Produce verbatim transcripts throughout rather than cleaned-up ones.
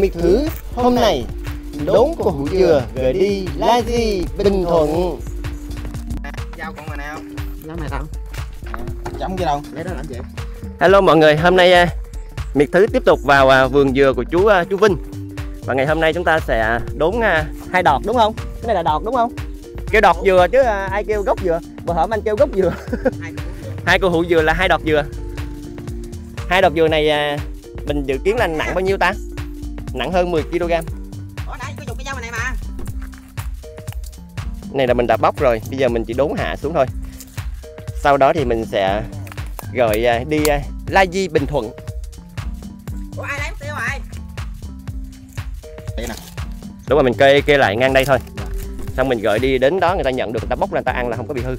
Miệt Thứ hôm nay đốn củ hủ dừa gửi đi Lagi, Bình Thuận. Giao con mà nào? Lá này không? Chấm cái đâu? Lấy đó làm gì? Hello mọi người, hôm nay Miệt Thứ tiếp tục vào vườn dừa của chú chú Vinh. Và ngày hôm nay chúng ta sẽ đốn hai đọt đúng không? Cái này là đọt đúng không? Kêu đọt dừa chứ ai kêu gốc dừa? Bữa hổm anh kêu gốc dừa. Hai củ hủ dừa là hai đọt dừa. Hai đọt dừa này mình dự kiến là nặng bao nhiêu ta? Nặng hơn mười ki lô gam. Ở đây có dùng cái dao này mà. Này là mình đã bóc rồi, bây giờ mình chỉ đốn hạ xuống thôi. Sau đó thì mình sẽ gửi đi Lagi, Bình Thuận. Ủa ai lấy mất tiêu rồi? Đây nè. Đúng rồi, mình kê kê lại ngang đây thôi. Xong mình gửi đi đến đó người ta nhận được, người ta bóc ra người ta ăn là không có bị hư.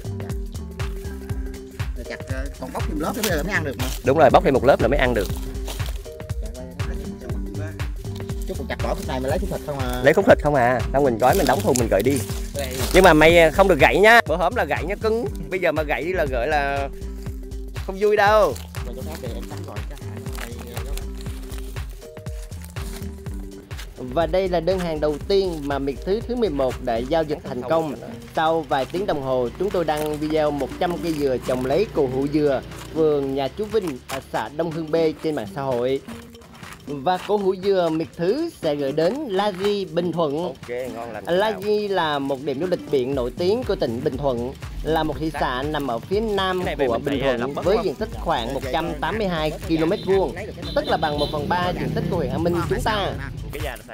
Rồi chặt còn bóc thêm lớp nữa mới ăn được mà. Đúng rồi, bóc thêm một lớp là mới ăn được. Chứ còn chặt bỏ cái này mà lấy khúc thịt không à. Lấy khúc thịt không à. Xong mình gói mình đóng thùng mình gửi đi. Nhưng mà mày không được gãy nhá. Bữa hổm là gãy nhá cứng. Bây giờ mà gãy là gửi là không vui đâu. Và đây là đơn hàng đầu tiên mà Miệt Thứ thứ mười một đã giao dịch thành công. Sau vài tiếng đồng hồ, chúng tôi đăng video một trăm cây dừa trồng lấy củ hủ dừa vườn nhà chú Vinh ở xã Đông Hương B trên mạng xã hội. Và củ hủ dừa Miệt Thứ sẽ gửi đến Lagi, Bình Thuận. Okay, ngon lành. Lagi là một điểm du lịch biển nổi tiếng của tỉnh Bình Thuận, là một thị xã nằm ở phía nam của Bình Thuận với diện tích khoảng một trăm tám mươi hai ki lô mét vuông, tức là bằng một phần ba diện tích của huyện An Minh chúng ta.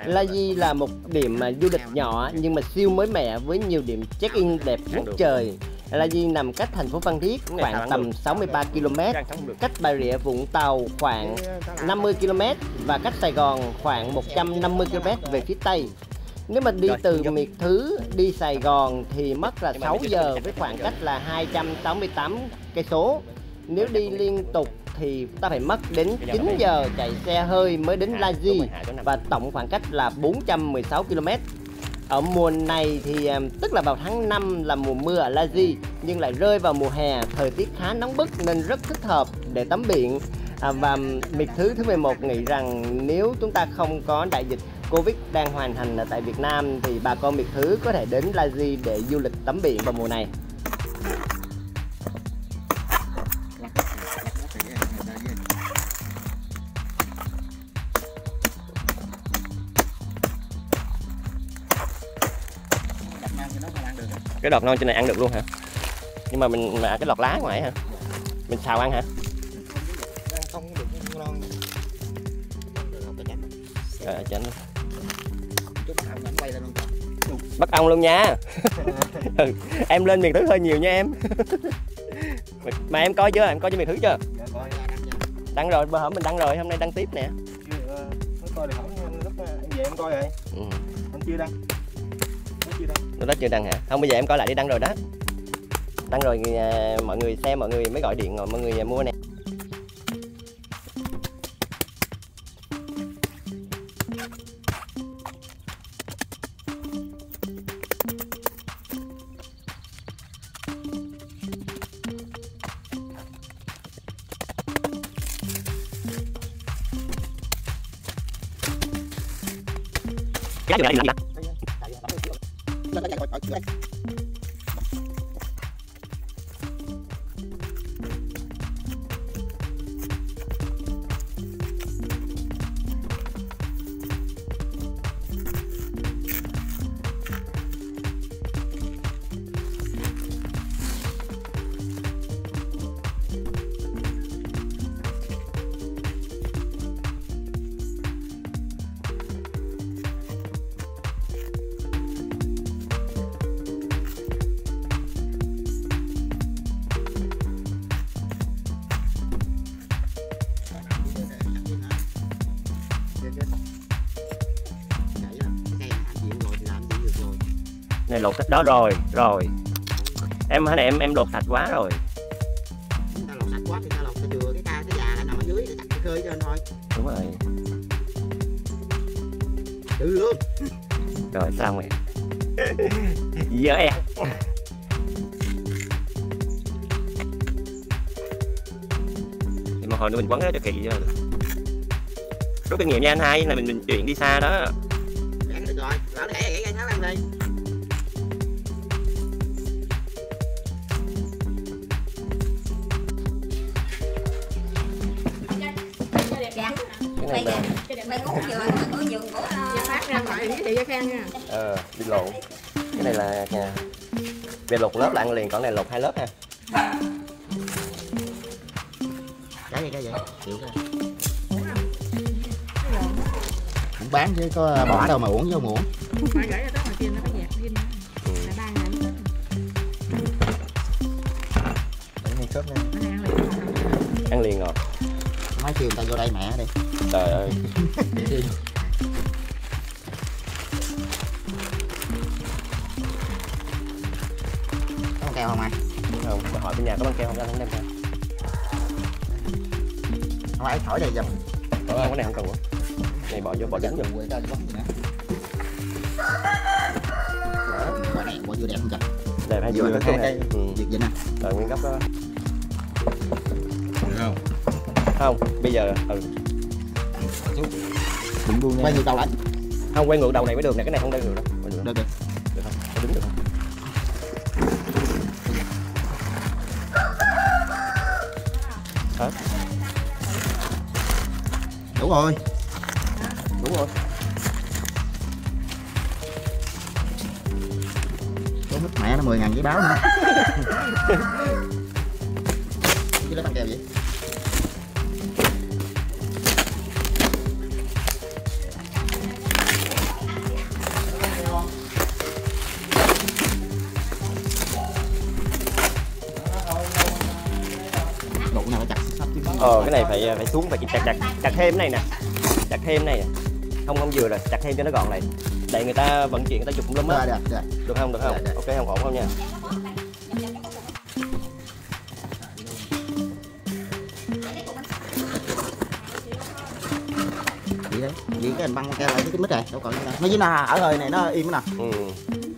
Lagi là một điểm du lịch nhỏ nhưng mà siêu mới mẻ với nhiều điểm check-in đẹp ngút trời. Lagi nằm cách thành phố Phan Thiết khoảng tầm sáu mươi ba ki lô mét, cách Bà Rịa Vũng Tàu khoảng năm mươi ki lô mét và cách Sài Gòn khoảng một trăm năm mươi ki lô mét về phía Tây. Nếu mà đi từ Miệt Thứ đi Sài Gòn thì mất là sáu giờ với khoảng cách là hai trăm tám mươi tám cây số. Nếu đi liên tục thì ta phải mất đến chín giờ chạy xe hơi mới đến Lagi và tổng khoảng cách là bốn trăm mười sáu ki lô mét. Ở mùa này thì tức là vào tháng năm là mùa mưa ở Lagi nhưng lại rơi vào mùa hè, thời tiết khá nóng bức nên rất thích hợp để tắm biển. À, và Miệt Thứ thứ mười một nghĩ rằng nếu chúng ta không có đại dịch Covid đang hoành hành ở tại Việt Nam thì bà con Miệt Thứ có thể đến Lagi để du lịch tắm biển vào mùa này. Cái đọt non trên này ăn được luôn hả? Nhưng mà mình mà cái đọt lá ngoài hả? Mình xào ăn hả? Không được non. Rồi chén. Bắt ong luôn nha. Ừ, em lên Miệt Thứ hơi nhiều nha em. Mà em coi chưa? Em coi cho Miệt Thứ chưa? Đăng rồi, bữa hổm mình đăng rồi, hôm nay đăng tiếp nè. Coi được không? Về em coi rồi. Ừ. Anh chưa đăng. Nó đó chưa đăng hả? Không, bây giờ em coi lại đi, đăng rồi đó. Đăng rồi à, mọi người xem, mọi người mới gọi điện rồi mọi người mua nè. Này lột đó rồi, rồi. Em hả, em em lột sạch quá rồi. Chúng ta lột sạch quá thì ta lột cái dừa, cái ca cái già là nằm ở dưới để đặt cái khơi trên thôi. Đúng rồi. Tự luôn. Rồi sao mày? Dở em. Thì mà hồi nữa mình quấn nó cho kỳ chứ. rút kinh nghiệm nha anh hai, là mình mình chuyện đi xa đó. Dạ, được rồi, lỡ để cái tháo em đi. Bây giờ mày uống vừa, uống vừa ngủ phát ra ngoài với chị Gia Khang nha. Ờ, bị lộn. Cái này là về lột lớp là ăn liền, còn này lột hai lớp ha. Cái gì cái vậy? Chịu ra. Cũng bán chứ có bỏ đâu mà uống chứ không uống. Phải gửi ra đó ngoài kia nó có dẹp riêng. Là ba ngày uống hết. Để ngay cớp nha. Ăn liền ngọt. Nói kêu người ta vô đây mẹ đi. Trời ơi. Có băng keo không anh? Không, ừ, hỏi bên nhà có băng keo không, anh không đem keo. Không ai thổi đây giùm. Không, cái này không cần quá. Này bỏ vô, bỏ tránh giùm. Đó, bỏ này, bỏ vô đẹp không trời? Đẹp hay vừa, cái này. Ừ, đẹp vậy nè. Rồi, nguyên gốc đó. Được không? Không, bây giờ ừ. Quay ngược đầu lại. Không, quay ngược đầu này mới được nè, cái này không quay ngược đâu. Quay ngược. Được được. Được không? Có đứng được không? Hả? Đủ rồi. Đủ rồi. Cái mất mẹ nó mười ngàn giấy báo nữa. Cái đó bằng kèo vậy? Ờ, cái này phải phải xuống, phải chặt chặt chặt thêm cái này nè, chặt thêm cái này nè. Không không vừa rồi, chặt thêm cho nó gọn này. Để người ta vận chuyển, người ta chụp cũng lắm á. Được không? Được không? Được, được. Ok không, ổn không nha. Vậy đấy, vậy cái hình băng keo lại cái mít này, đâu còn nữa. Nó với nó ở hơi này nó im nè. Ừ.